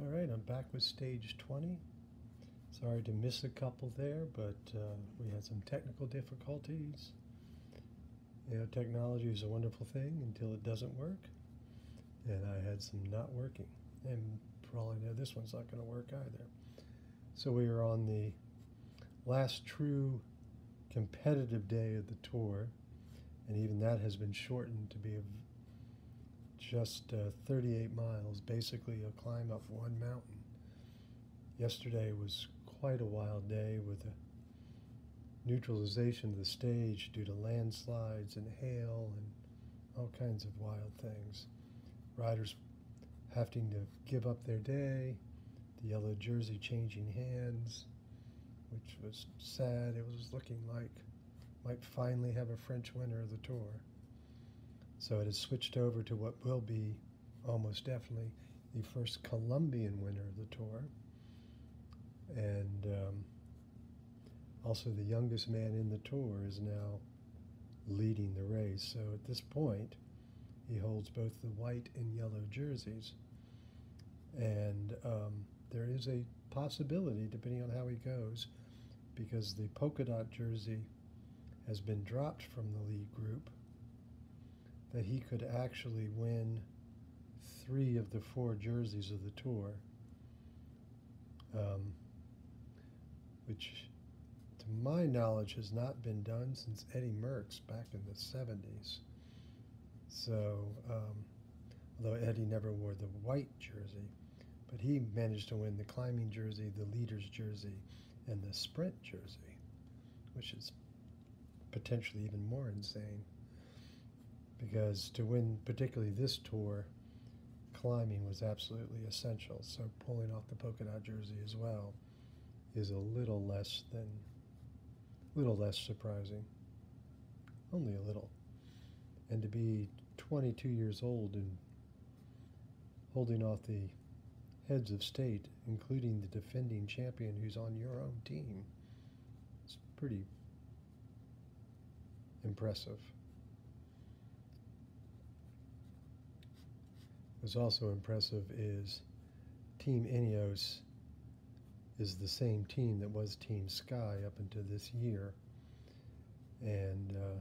All right, I'm back with stage 20. Sorry to miss a couple there, but we had some technical difficulties. You know, technology is a wonderful thing until it doesn't work. And I had some not working. And probably now this one's not going to work either. So we are on the last true competitive day of the tour. And even that has been shortened to be just 38 miles, basically a climb up one mountain. Yesterday was quite a wild day with a neutralization of the stage due to landslides and hail and all kinds of wild things. Riders having to give up their day, the yellow jersey changing hands, which was sad. It was looking like might finally have a French winner of the tour. So it has switched over to what will be almost definitely the first Colombian winner of the tour, and also the youngest man in the tour is now leading the race. So at this point, he holds both the white and yellow jerseys, and there is a possibility, depending on how he goes, because the polka dot jersey has been dropped from the lead group, that he could actually win 3 of the 4 jerseys of the tour, which to my knowledge has not been done since Eddie Merckx back in the 70s. So, although Eddie never wore the white jersey, but he managed to win the climbing jersey, the leader's jersey, and the sprint jersey, which is potentially even more insane. Because to win, particularly this tour, climbing was absolutely essential. So pulling off the polka dot jersey as well is a little less surprising, only a little. And to be 22 years old and holding off the heads of state, including the defending champion who's on your own team, it's pretty impressive. What's also impressive is Team Ineos is the same team that was Team Sky up until this year. And I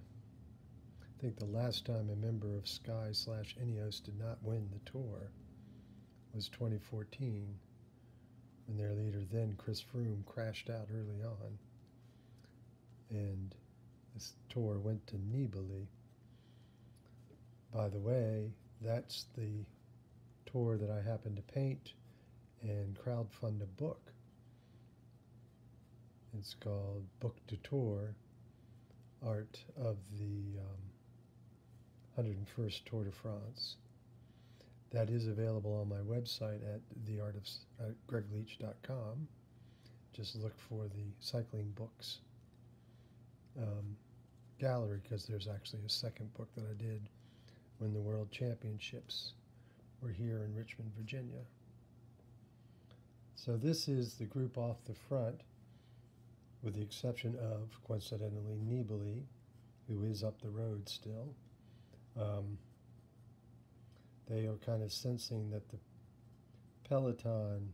think the last time a member of Sky/Ineos did not win the tour was 2014, when their leader then, Chris Froome, crashed out early on. And this tour went to Nibali. By the way, that's the tour that I happen to paint and crowdfund a book. It's called Book de Tour, Art of the 101st Tour de France. That is available on my website at theartofgregleach.com. Just look for the cycling books gallery, because there's actually a second book that I did when the World Championships were here in Richmond, Virginia. So this is the group off the front, with the exception of, coincidentally, Nibali, who is up the road still. They are kind of sensing that the peloton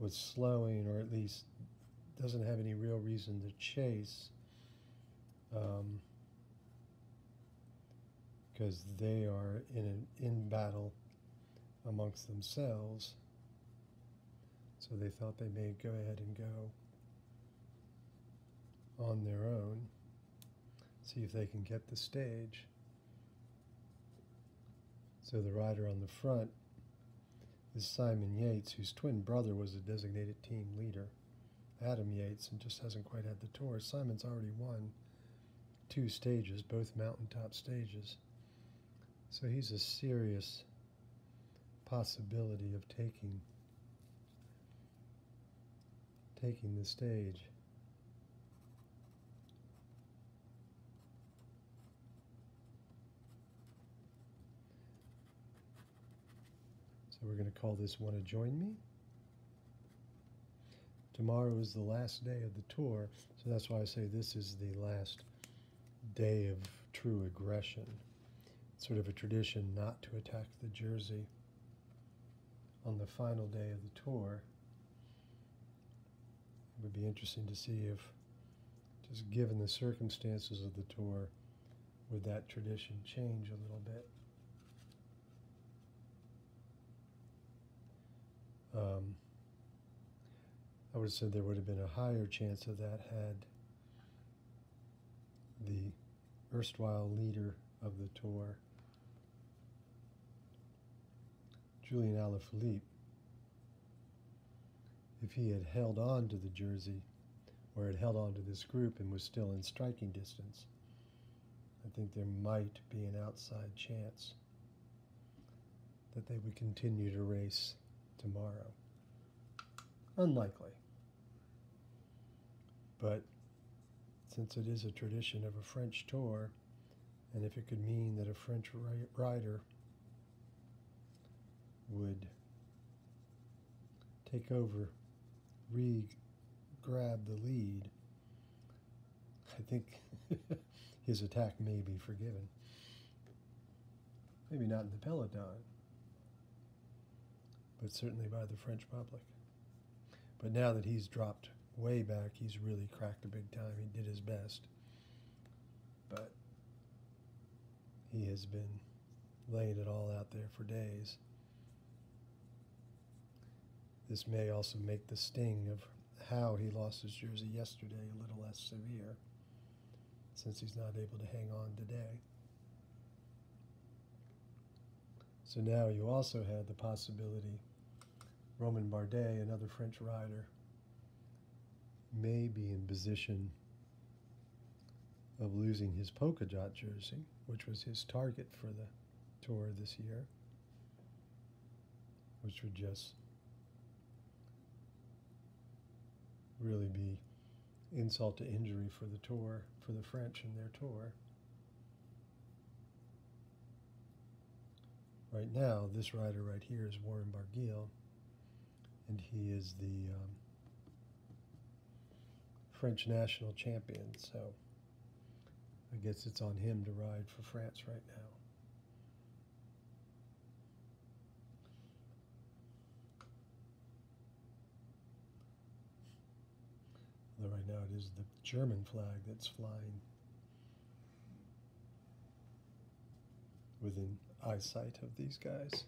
was slowing, or at least doesn't have any real reason to chase, because they are in battle amongst themselves. So they thought they may go ahead and go on their own, see if they can get the stage. So the rider on the front is Simon Yates, whose twin brother was the designated team leader, Adam Yates, and just hasn't quite had the tour. Simon's already won 2 stages, both mountaintop stages. So he's a serious possibility of taking the stage. So we're going to call this "Wanna Join Me?" Tomorrow is the last day of the tour, so that's why I say this is the last day of true aggression. Sort of a tradition not to attack the jersey on the final day of the tour. It would be interesting to see if, just given the circumstances of the tour, would that tradition change a little bit. I would have said there would have been a higher chance of that had the erstwhile leader of the tour, Julien Alaphilippe, if he had held on to the jersey or had held on to this group and was still in striking distance, I think there might be an outside chance that they would continue to race tomorrow. Unlikely. But since it is a tradition of a French tour, and if it could mean that a French rider would take over, re-grab the lead, I think his attack may be forgiven. Maybe not in the peloton, but certainly by the French public. But now that he's dropped way back, he's really cracked a big time. He did his best, but he has been laying it all out there for days. This may also make the sting of how he lost his jersey yesterday a little less severe, since he's not able to hang on today. So now you also had the possibility Roman Bardet, another French rider, may be in position of losing his polka dot jersey, which was his target for the tour this year, which would just really be insult to injury for the tour, for the French and their tour. Right now, this rider right here is Warren Barguil, and he is the French national champion, so I guess it's on him to ride for France right now. Although right now it is the German flag that's flying within eyesight of these guys.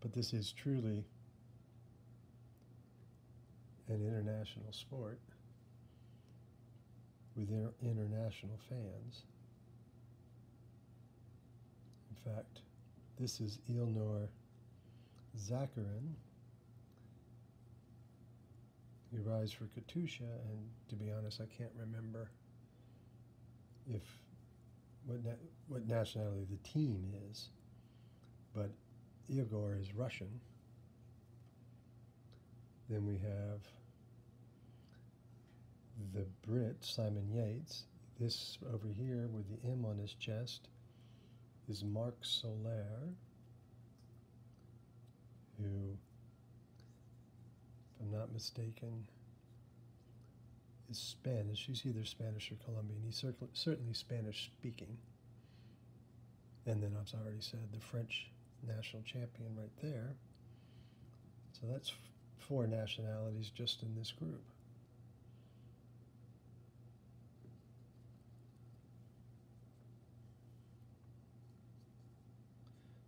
But this is truly an international sport with international fans. In fact, this is Ilnur Zakarin, who rides for Katusha, and to be honest, I can't remember if what nationality the team is, but Igor is Russian. Then we have the Brit, Simon Yates. This over here with the M on his chest is Marc Soler, who, if I'm not mistaken, is Spanish. He's either Spanish or Colombian. He's certainly Spanish-speaking. And then, as I already said, the French national champion right there. So that's four nationalities just in this group.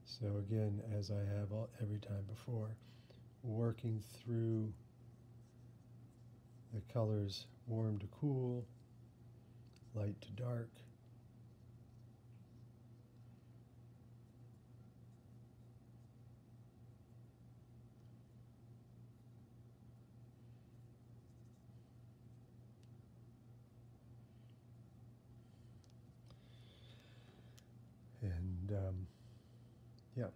So again, as I have every time before, working through the colors warm to cool, light to dark. And yeah,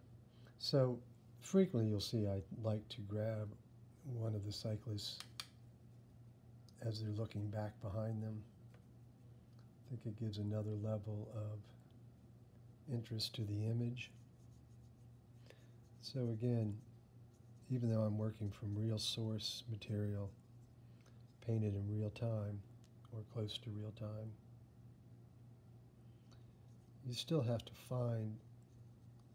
so frequently you'll see I like to grab one of the cyclists as they're looking back behind them. I think it gives another level of interest to the image. So again, even though I'm working from real source material, painted in real time or close to real time, you still have to find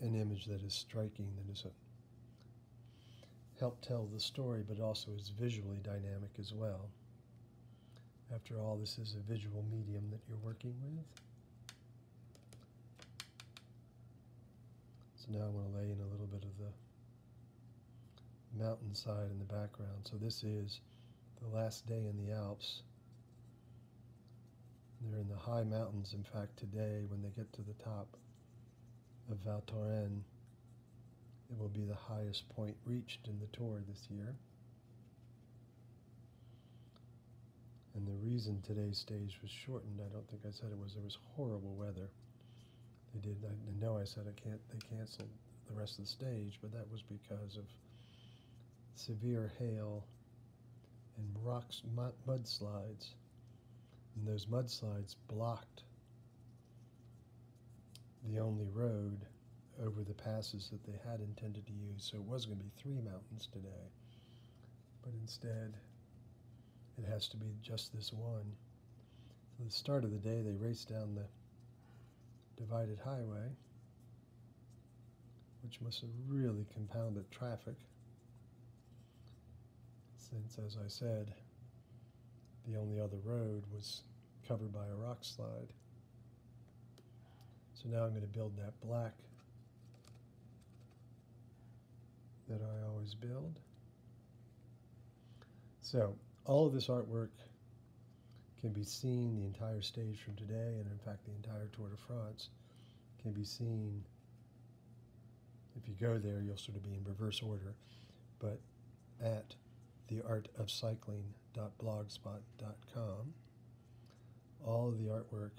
an image that is striking, that is help tell the story, but also is visually dynamic as well. After all, this is a visual medium that you're working with. So now I want to lay in a little bit of the mountainside in the background. So this is the last day in the Alps. They're in the high mountains. In fact, today, when they get to the top of Val Thorens, it will be the highest point reached in the Tour this year. And the reason today's stage was shortened, I don't think I said it was, there was horrible weather. They did, I know I said they canceled the rest of the stage, but that was because of severe hail and rocks, mudslides. And those mudslides blocked the only road over the passes that they had intended to use. So it was going to be three mountains today, but instead it has to be just this one. So the start of the day, they raced down the divided highway, which must have really compounded traffic, since, as I said, the only other road was covered by a rock slide. So now I'm going to build that black that I always build. So all of this artwork can be seen, the entire stage from today, and in fact the entire Tour de France can be seen. If you go there, you'll sort of be in reverse order, but at theartofcycling.blogspot.com, all of the artwork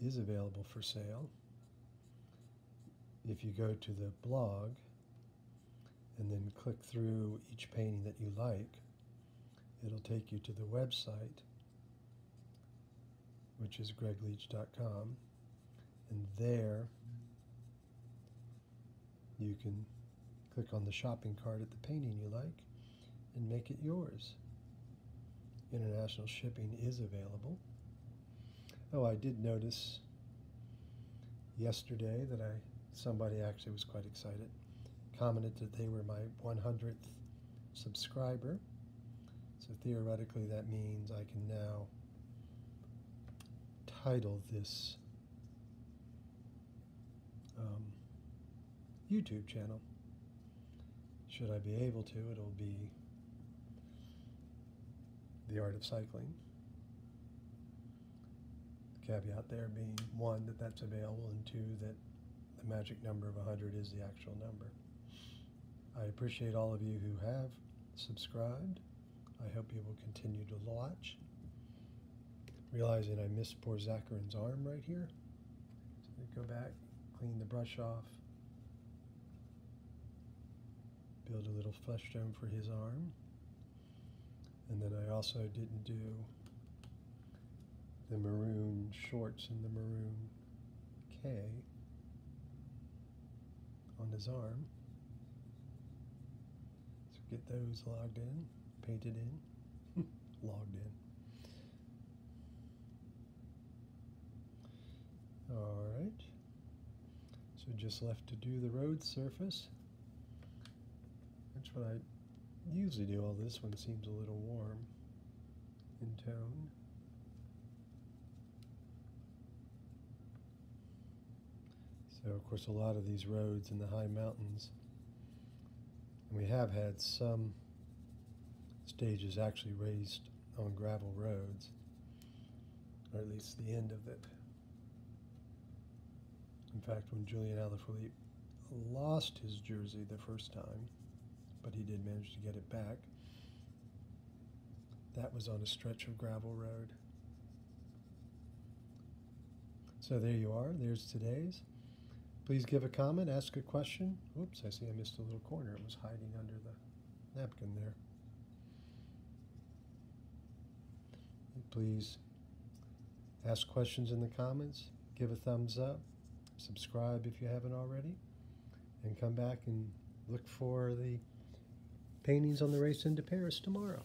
is available for sale. If you go to the blog and then click through each painting that you like, it'll take you to the website, which is greigleach.com, and there you can click on the shopping cart at the painting you like and make it yours. International shipping is available. Oh, I did notice yesterday that somebody actually was quite excited, commented that they were my 100th subscriber. So theoretically that means I can now title this YouTube channel. Should I be able to, it'll be The Art of Cycling. The caveat there being, one, that that's available, and two, that the magic number of 100 is the actual number. I appreciate all of you who have subscribed. I hope you will continue to watch. Realizing I missed poor Zakarin's arm right here. So I go back, clean the brush off, build a little flesh dome for his arm. And then I also didn't do the maroon shorts and the maroon K on his arm. So get those logged in, painted in, logged in. All right, so just left to do the road surface. That's what I usually do. All this one seems a little warm in tone. So of course a lot of these roads in the high mountains, and we have had some stages actually raced on gravel roads, or at least the end of it. In fact, when Julien Alaphilippe lost his jersey the first time, but he did manage to get it back, that was on a stretch of gravel road. So there you are, there's today's. Please give a comment, ask a question. Oops, I see I missed a little corner. It was hiding under the napkin there. Please ask questions in the comments, give a thumbs up, subscribe if you haven't already, and come back and look for the paintings on the race into Paris tomorrow.